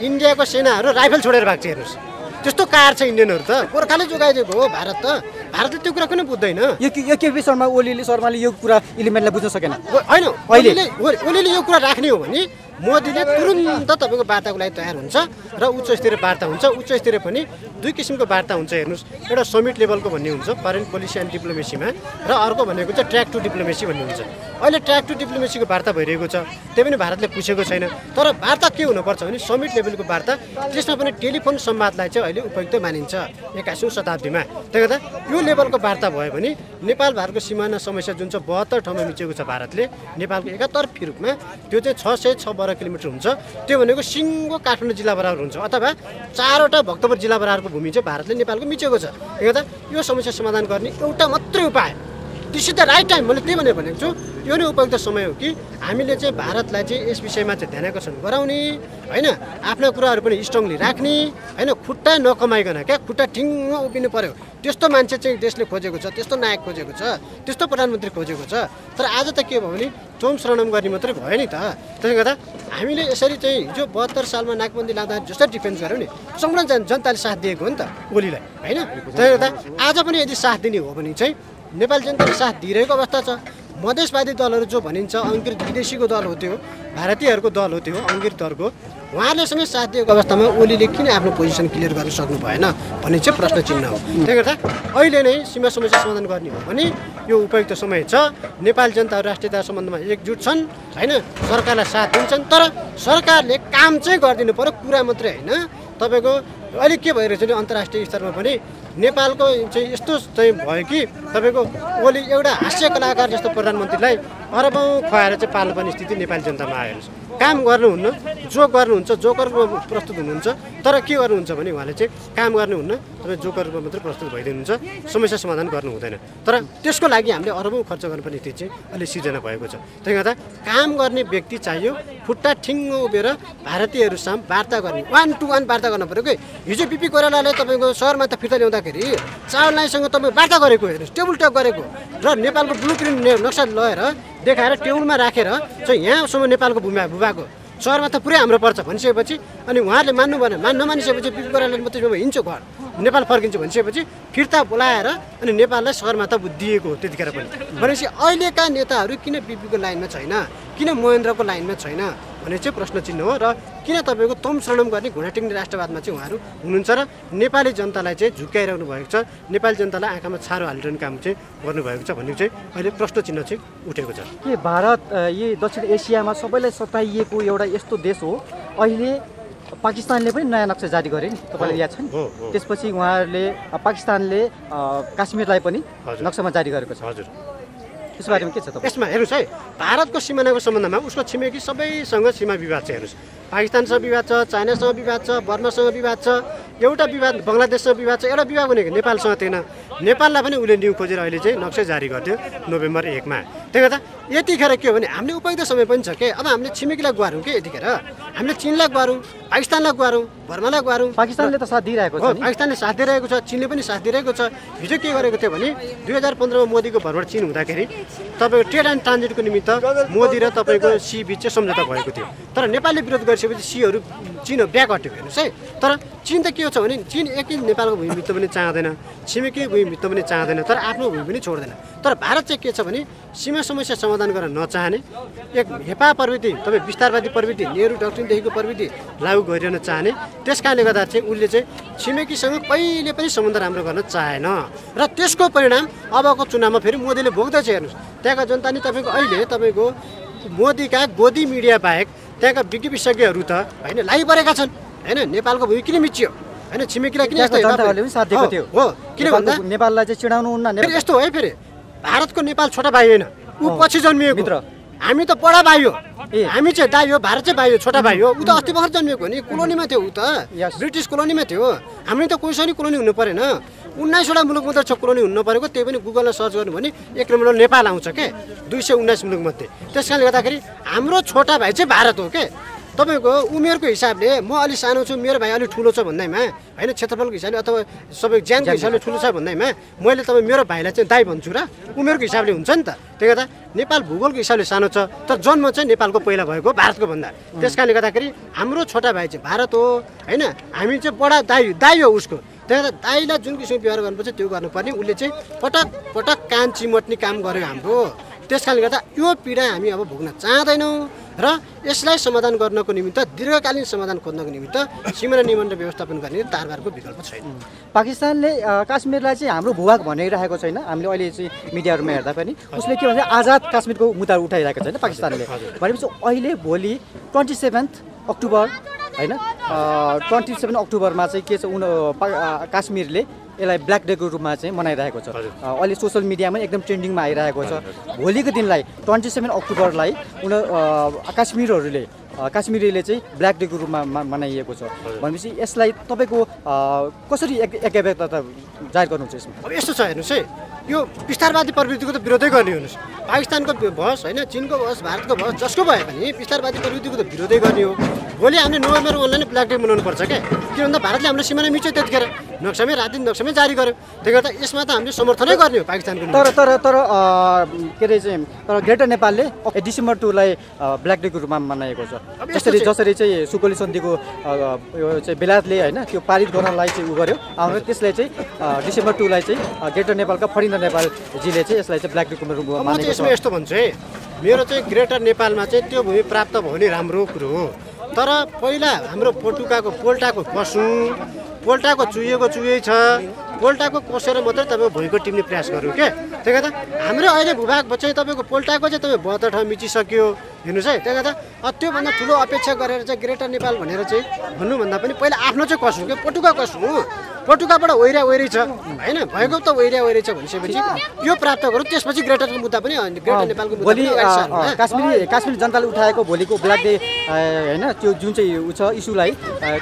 इन्डियाको सेनाहरू राइफल छोडेर भाग्छ। हेर्नुहोस् त्यस्तो कार छ इन्डियनहरू त गोर्खाले जोगाइदिएको हो भारत त भारतले त्यो कुरा किन बुझ्दैन। यो केपी शर्माले यो कुरा इलिमेन्टलाई बुझ्न सकेन होइन ओलीले यो कुरा राख्ने हो भने मोदीले तुरुन्त तपाईको वार्ताको लागि तयार हुन्छ र उच्च स्तरीय वार्ता हुन्छ। उच्च स्तरीय पनि दुई किसिमको वार्ता हुन्छ हेर्नुस् एउटा समिट लेभलको भन्ने हुन्छ फरेन पोलिसी एन्ड डिप्लोमेसीमा र अर्को भनेको चाहिँ ट्र्याक टु डिप्लोमेसी भन्ने हुन्छ। अहिले ट्र्याक टु डिप्लोमेसीको वार्ता भइरहेको छ त्यही पनि भारतले पुछेको छैन तर वार्ता के हुनुपर्छ भने समिट लेभलको वार्ता त्यसमा पनि टेलिफोन संवादलाई चाहिँ अहिले उपयुक्त मानिन्छ 21औं शताब्दीमा। त्यसले गर्दा यो लेभलको वार्ता भयो भने नेपाल भारतको सिमाना समस्या जुन चाहिँ 72 ठाउँमा मिचेको छ भारतले नेपालको 71 रूपमा त्यो चाहिँ 600 किलोमिटर हुन्छ त्यो भनेको सिङ्गो काठमाडौँ जिल्ला बराबर हुन्छ अथवा 4वटा भक्तपुर जिल्ला बराबरको भूमि चाहिँ भारतले नेपालको मिचेको छ। गर्दा यो समस्या समाधान गर्ने एउटा मात्रै उपाय this is the right time मैले त्यही भनेको छु यो नै उपयुक्त समय हो कि हामीले चाहिँ भारतलाई चाहिँ यस विषयमा चाहिँ ध्यान आकर्षण गराउने होइन आफ्ना कुराहरू पनि स्ट्रङली राख्ने होइन खुट्टा नकमाइकन क्या खुट्टा टिङ्ग उभिनु पर्यो त्यस्तो मान्छे चाहिँ देशले खोजेको छ त्यस्तो नायक खोजेको छ त्यस्तो प्रधानमन्त्री खोजेको छ तर आज त के भयो भने तोम शरणम गर्ने मात्रै भयो नि त। त्यसले गर्दा हामीले यसरी चाहिँ हिजो 72 सालमा नाकबन्दी लाँदा जस्तो डिफेन्स गर्यो नि सम्पूर्ण जनताले साथ दिएको हो नि त ओलीलाई होइन। त्यसले गर्दा आज पनि यदि साथ दिने हो भने चाहिँ नेपाल जनताले साथ दिइरहेको अवस्था छ। मधेसवादी दलहरू जो भनिन्छ अङ्कित विदेशीको दल हो त्यो भारतीयहरूको दल हो त्यो अङ्कित दलको उहाँले सँगै साथ दिएको अवस्थामा ओलीले किन आफ्नो पोजिसन क्लियर गर्न सक्नु भएन भन्ने चाहिँ प्रश्न चिन्ह हो। त्यसले गर्दा अहिले नै सीमा समस्या समाधान गर्ने हो भने यो उपयुक्त समय छ। नेपाल जनताहरू राष्ट्रियता सम्बन्धमा एकजुट छन् होइन सरकारलाई साथ दिन्छन् तर सरकारले काम चाहिँ गरिदिनु पर्यो कुरा मात्रै होइन तपाईँको अलग के भइरहेछ नि अन्तर्राष्ट्रिय स्तरमा पनि नेपालको चाहिँ यस्तो चाहिँ भयो कि तपाईको ओली एउटा हास्य कलाकार जस्तो प्रधानमन्त्रीलाई अरबौं खुवाएर चाहिँ पाल्नुपर्ने स्थिति नेपाली जनतामा आयो। काम गर्नुहुन्न, जोक गर्नुहुन्छ, जोकर प्रस्तुत हुनुहुन्छ, तर के गर्नुहुन्छ भने उहाँले चाहिँ काम गर्नुहुन्न, तर जोकर मात्र प्रस्तुत भइदिनुहुन्छ, समस्या समाधान गर्नु हुँदैन। तर त्यसको लागि हामीले अरबौं खर्च गर्नुपर्ने स्थिति चाहिँ अलि सिर्जना भएको छ। त्यसले गर्दा काम गर्ने व्यक्ति चाहियो, खुट्टा ठिङ्गो उभिएर भारतीयहरुसँग वार्ता गर्ने, वान टु वान वार्ता गर्न पर्यो के। हिजो पीपी कोइरालाले तपाईको शहरमा त फिर्ता ल्याउँदाखेरि चावलाईसँग तपाईँ वार्ता गरेको हेर्नुस्, टेबल टक गरेको र नेपालको ब्लुप्रिन्ट नक्सा लिएर देखाएर टेबलमा राखेर चाहिँ यहाँसम्म नेपालको भूभाग शहरमा त पुरै हाम्रो पर्छ भनिसकेपछि अनि उहाँहरूले मान्नु भएन, नमानिसकेपछि पीपी कोइरालाले म त्यसमा हिँड्छु घर नेपाल फर्किन्छु भनिसकेपछि फिर्ता बोलाएर अनि नेपाललाई शहरमा त दिएको हो। त्यतिखेर पनि भनेपछि अहिलेका नेताहरू किन पीपीको लाइनमा छैन, किन महेन्द्रको लाइनमा छैन भन्ने चाहिँ प्रश्न चिन्ह हो। र किन तपाईँको तम शरणम गर्ने घुँडाटिङ्ने राष्ट्रवादमा चाहिँ उहाँहरू हुनुहुन्छ र नेपाली जनतालाई चाहिँ झुक्क्याइरहनु भएको छ, नेपाली जनतालाई आँखामा छारो हालिरहने काम चाहिँ गर्नुभएको छ भन्ने चाहिँ अहिले प्रश्न चिन्ह चाहिँ उठेको छ। के भारत यही दक्षिण एसियामा सबैलाई सताइएको एउटा यस्तो देश हो? अहिले पाकिस्तानले पनि नयाँ नक्सा जारी गरे नि, तपाईँलाई याद छ नि, त्यसपछि उहाँहरूले पाकिस्तानले काश्मीरलाई पनि नक्सामा जारी गरेको छ। हजुर, यसबारेमा के छ तपाईँ? यसमा हेर्नुहोस् है, भारतको सिमानाको सम्बन्धमा उसको छिमेकी सबैसँग सीमा विवाद छ। हेर्नुहोस्, पाकिस्तानसँग विवाद छ, चाइनासँग विवाद छ, बर्मासँग विवाद छ, एउटा विवाद बङ्गलादेशसँग विवाद छ, एउटा विवाद भनेको नेपालसँग थिएन। नेपाललाई पनि उसले न्यु खोजेर अहिले चाहिँ नक्सा जारी गरिदियो नोभेम्बर 1 मा। त्यही गर्दा यतिखेर के हो भने हामीले उपयुक्त समय पनि छ के। अब हामीले छिमेकीलाई गुहारौँ के, यतिखेर हामीले चिनलाई गुहारौँ, पाकिस्तानलाई गुहारौँ, बर्मालाई गुहारौँ। पाकिस्तानले त साथ दिइरहेको छ, पाकिस्तानले साथ दिइरहेको छ, चिनले पनि साथ दिइरहेको छ। हिजो के गरेको थियो भने 2015 मा मोदीको भ्रमण चिन हुँदाखेरि तपाईँको ट्रेड एन्ड ट्रान्जिटको निमित्त मोदी र तपाईँको सी बिच चाहिँ सम्झौता भएको थियो, तर नेपालले विरोध गरिसकेपछि सीहरू चिन ब्याक हट्यो। हेर्नुहोस् है, तर चिन त के हो भने चिन एक नेपालको भूमिभित्र पनि चाहँदैन, छिमेकी भूमिभित्र पनि चाहँदैन, तर आफ्नो भूमि पनि छोड्दैन। तर भारत चाहिँ के छ भने सीमा समस्या समाधान गर्न नचाहने, एक हेपा प्रवृत्ति तपाईँ विस्तारवादी प्रवृत्ति नेहरू डक्ट्रिनदेखिको प्रवृत्ति लागू गरिरहन चाहने, त्यस कारणले गर्दा चाहिँ उसले चाहिँ छिमेकीसँग कहिले पनि सम्बन्ध राम्रो गर्न चाहेन। र त्यसको परिणाम अबको चुनावमा फेरि मोदीले भोग्दैछ। हेर्नुहोस्, त्यहाँका जनता नि तपाईँको अहिले तपाईँको मोदीका गोदी मिडिया बाहेक त्यहाँका विज्ञ विशेषज्ञहरू त होइन लागि परेका छन्। होइन, नेपालको भूमि किन मिचियो, होइन छिमेकीलाई किन हो, किन भन्दा नेपाललाई चाहिँ चिडाउनुहुन्न। यस्तो है, फेरि भारतको नेपाल छोटा भाइ होइन, ऊ पछि जन्मिएको, हामी त बडा भाइ हो, हामी चाहिँ दाइ हो, भारत चाहिँ भाइ हो, छोटा भाइ हो। ऊ त अस्ति भर्खर जन्मिएको हो नि, कोलोनीमा थियो, ऊ त ब्रिटिस कोलोनीमा थियो, हामी त कोहीसँग कोलोनी हुनु परेन। 19 वटा मुलुक मात्र छ कोलोनी हुनु परेको, त्यही पनि गुगलमा सर्च गर्नु भने 1 नम्बरमा नेपाल आउँछ के, 219 मुलुकमध्ये। त्यस कारणले गर्दाखेरि हाम्रो छोटा भाइ चाहिँ भारत हो के। तपाईँको उमेरको हिसाबले म अलि सानो छु, मेरो भाइ अलि ठुलो छ भन्दैमा होइन, क्षेत्रफलको हिसाबले अथवा सबै ज्यानको हिसाबले ठुलो छ भन्दैमा मैले तपाईँ मेरो भाइलाई चाहिँ दाइ भन्छु र उमेरको हिसाबले हुन्छ नि त। त्यही गर्दा नेपाल भूगोलको हिसाबले सानो छ, तर जन्म चाहिँ नेपालको पहिला भएको भारतको भन्दा। त्यस कारणले गर्दाखेरि हाम्रो छोटा भाइ चाहिँ भारत हो होइन, हामी चाहिँ बडा दाइ हो उसको। त्यहाँ दाइलाई जुन किसिमको व्यवहार गर्नुपर्छ त्यो गर्नुपर्ने, उसले चाहिँ पटक पटक कान चिमट्ने काम गर्यो हाम्रो। त्यस कारणले गर्दा यो पीडा हामी अब भोग्न चाहँदैनौँ र यसलाई समाधान गर्नको निमित्त दीर्घकालीन समाधान खोज्नको निमित्त सीमाना नियमन र व्यवस्थापन गर्ने तारबारको विकल्प छैन। पाकिस्तानले काश्मीरलाई चाहिँ हाम्रो भूभाग भनिरहेको छैन, हामीले अहिले चाहिँ मिडियाहरूमा हेर्दा पनि उसले के भन्छ, आजाद काश्मीरको मुद्दा उठाइरहेको छैन पाकिस्तानले। भनेपछि अहिले भोलि 27 अक्टोबर होइन, 27 अक्टोबरमा चाहिँ के छ काश्मीरले यसलाई ब्ल्याक डेको रूपमा चाहिँ मनाइरहेको छ। अहिले सोसियल मिडियामा एकदम ट्रेन्डिङमा आइरहेको छ। भोलिको दिनलाई 27 अक्टोबरलाई काश्मीरीले चाहिँ ब्ल्याक डेको रूपमा मनाइएको छ। भनेपछि यसलाई तपाईँको कसरी एकता जाहेर गर्नुहुन्छ? यसमा अब यस्तो छ, हेर्नुहोस् है, यो विस्तारवादी प्रवृत्तिको त विरोधै गर्ने। हेर्नुहोस्, पाकिस्तानको बहस होइन, चिनको बहस, भारतको बहस, जसको भए पनि विस्तारवादी प्रवृत्तिको त विरोधै गर्ने हो। भोलि हामीले नोभेम्बर 1 लाई नै ब्ल्याक डे मनाउनु पर्छ क्या, किन भन्दा भारतले हाम्रो सिमाना मिच्यो त्यतिखेर, नक्सामै राति नक्सामै जारी गर्यो। त्यही गर्दा यसमा त हामीले समर्थनै गर्ने हो पाकिस्तानको। तर के अरे चाहिँ ग्रेटर नेपालले डिसेम्बर 2 लाई ब्ल्याक डेको रूपमा मनाएको छ। जसरी चाहिँ सुकोली सन्धिको बेलायतले होइन त्यो पारित गर्नलाई चाहिँ उ गर्यो, हाम्रो त्यसलाई चाहिँ डिसेम्बर 2 लाई चाहिँ ग्रेटर नेपालका फरिन्दा नेपालजीले चाहिँ यसलाई चाहिँ ब्ल्याक डेको रूपमा मानेको छ। यसमा यस्तो भन्छु है, मेरो चाहिँ ग्रेटर नेपालमा चाहिँ त्यो भूमि प्राप्त भयो भने राम्रो कुरो हो, तर पहिला हाम्रो पोल्टाको बसौँ, पोल्टाको चुहिएको चुहिए छ, पोल्टा को कोसेर मात्र तपाईको भुइँको टिप्ने प्रयास गर्नु के त्यसले गर्दा हाम्रो अहिले भूभाग बचाइ तपाईको पोल्टाको चाहिँ तपाई 72 ठाउँ मिचिसक्यो हेर्नुस् है। त्यसले गर्दा त्यो भन्दा ठुलो अपेक्षा गरेर चाहिँ ग्रेटर नेपाल भनेर चाहिँ भन्नु भन्दा पनि पहिला आफ्नो चाहिँ कसो के पटुका कसो हो पटुकाबाट ओइरा ओइरी छ हैन भएको त ओइरा ओइरी छ भनिसकेपछि यो प्राप्त गरौँ त्यसपछि ग्रेटरको मुद्दा पनि ग्रेटर नेपालको मुद्दा पनि काश्मीरी जनताले उठाएको भोलिको ब्ल्याक डे हैन त्यो जुन चाहिँ उ छ इस्युलाई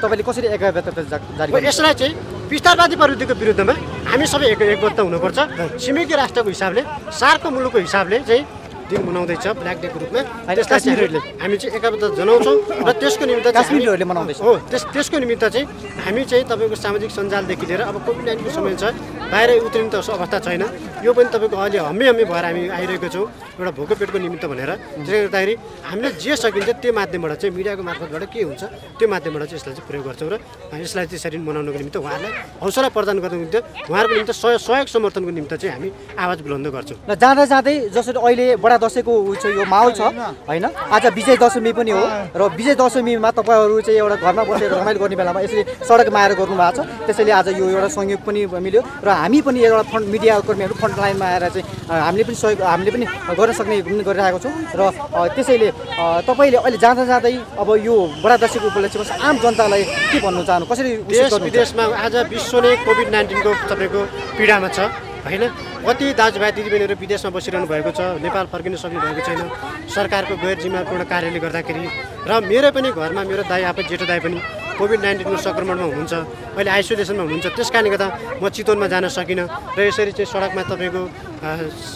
तपाईले कसरी एकबद्ध जारी गर्नुहुन्छ? यसलाई चाहिँ विस्तारवादी प्रवृत्तिको विरुद्धमा हामी सबै एकबद्ध हुनुपर्छ। छिमेकी राष्ट्रको हिसाबले सार्कको मुलुकको हिसाबले चाहिँ दिन मनाउँदै छ ब्ल्याक डेको रूपमा त्यसलाई चाहिँ हामी चाहिँ एकबद्ध जनाउँछौँ र त्यसको निमित्त काश्मीरीहरूले मनाउँदैछ हो। त्यसको निमित्त चाहिँ हामी चाहिँ तपाईको सामाजिक सञ्जालदेखि लिएर अब कोभिड-19 को समय छ बाहिर उत्रिनु त अवस्था छैन यो पनि तपाईको अहिले हम्मे भएर हामी आइरहेको छौँ एउटा भोको पेटको निमित्त भनेर। त्यसले गर्दाखेरि हामीले जे सकिन्छ त्यो माध्यमबाट चाहिँ मिडियाको मार्फतबाट के हुन्छ त्यो माध्यमबाट चाहिँ यसलाई चाहिँ प्रयोग गर्छौँ र यसलाई चाहिँ यसरी मनाउनको निमित्त उहाँहरूलाई हौसला प्रदान गर्नको निमित्त उहाँहरूको निमित्त सहयोग समर्थनको निमित्त चाहिँ हामी आवाज बुलन्द गर्छौँ। र जाँदा जाँदै जसरी अहिले बडा दशैँको यो माहौल छ होइन आज विजय दशमी पनि हो र विजय दशमीमा तपाईँहरू चाहिँ एउटा घरमा बसेर रमाइलो गर्ने बेलामा यसरी सडकमा आएर गर्नुभएको छ त्यसैले आज यो एउटा सहयोग पनि मिल्यो र हामी पनि एउटा फ्रन्ट मिडियाकर्मीहरू फ्रन्ट लाइनमा आएर चाहिँ हामीले पनि सहयोग हामीले पनि गर्न सक्ने पनि गरिरहेको छौँ। र त्यसैले तपाईँले अहिले जाँदा जाँदै अब यो बडा दशैँको उपलक्ष्यमा आम जनतालाई के भन्नु चाहनु कसरी देश विदेशमा आज विश्व नै कोभिड-19 को तपाईँको पीडामा छ हैन कति दाजुभाइ दिदीबहिनीहरू विदेशमा बसिरहनु भएको छ नेपाल फर्किन सक्नु भएको छैन सरकारको गैर जिम्मेवारपूर्ण कार्यले गर्दाखेरि। र मेरो पनि घरमा मेरो दाइ आफै जेठो दाइ पनि कोभिड-19 को संक्रमणमा हुनुहुन्छ अहिले आइसोलेसनमा हुनुहुन्छ त्यस कारणले गर्दा म चितवनमा जान सकिनँ र यसरी चाहिँ सडकमा तपाईँको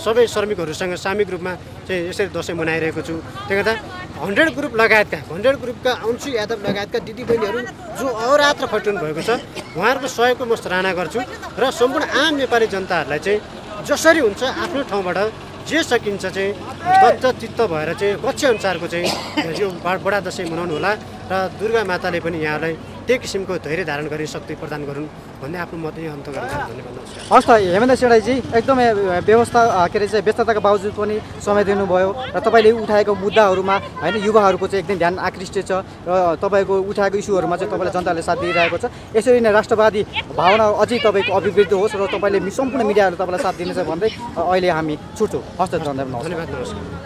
सबै श्रमिकहरूसँग सामूहिक रूपमा चाहिँ यसरी दशैँ मनाइरहेको छु। त्यसले गर्दा 100 ग्रुपका अंशु यादव लगायतका दिदीबहिनीहरू जो अहोरात्र खटिनु भएको छ उहाँहरूको सहयोगको म सराहना गर्छु र सम्पूर्ण आम नेपाली जनताहरूलाई चाहिँ जसरी हुन्छ आफ्नो ठाउँबाट जे सकिन्छ चाहिँ बद्ध चित्त भएर चाहिँ लक्ष्यअनुसारको चाहिँ यो बडा दशैँ मनाउनु होला र दुर्गा माताले पनि यहाँलाई त्यही किसिमको धैर्य धारण गरी शक्ति प्रदान गरून् भन्ने आफ्नो मत यही अन्त गर्छ भन्ने भन्नुहुन्छ। हस् त हेमन्त सेठाईजी एकदमै व्यवस्था के अरे चाहिँ व्यस्तताको बावजुद पनि समय दिनुभयो र तपाईँले उठाएको मुद्दाहरूमा होइन युवाहरूको चाहिँ एकदम ध्यान आकृष्ट छ र तपाईँको उठाएको इस्युहरूमा चाहिँ तपाईँले जनताले साथ दिइरहेको छ। यसरी नै राष्ट्रवादी भावना अझै तपाईँको अभिवृद्धि होस् र तपाईँले सम्पूर्ण मिडियाहरू तपाईँलाई साथ दिनेछ भन्दै अहिले हामी छुट्छौँ। हस् त धन्यवाद नमस्कार।